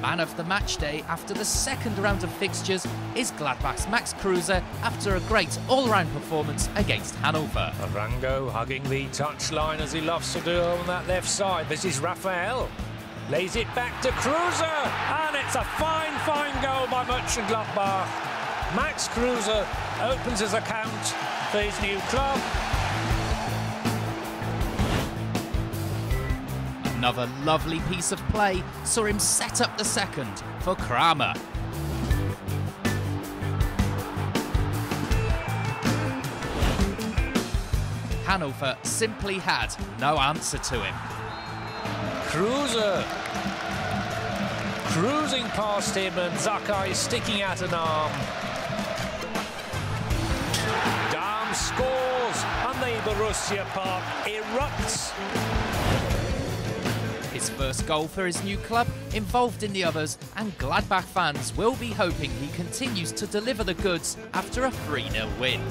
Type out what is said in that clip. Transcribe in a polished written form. Man of the match day after the second round of fixtures is Gladbach's Max Kruse after a great all-round performance against Hannover. Arango hugging the touchline as he loves to do on that left side. This is Raphael. Lays it back to Kruse, and it's a fine, fine goal by Mönchengladbach. Max Kruse opens his account for his new club. Another lovely piece of play saw him set up the second for Kramer. Hannover simply had no answer to him. Kruse cruising past him, and Zakai sticking out an arm. Darm scores, and the Borussia Park erupts. His first goal for his new club, involved in the others, and Gladbach fans will be hoping he continues to deliver the goods after a 3-0 win.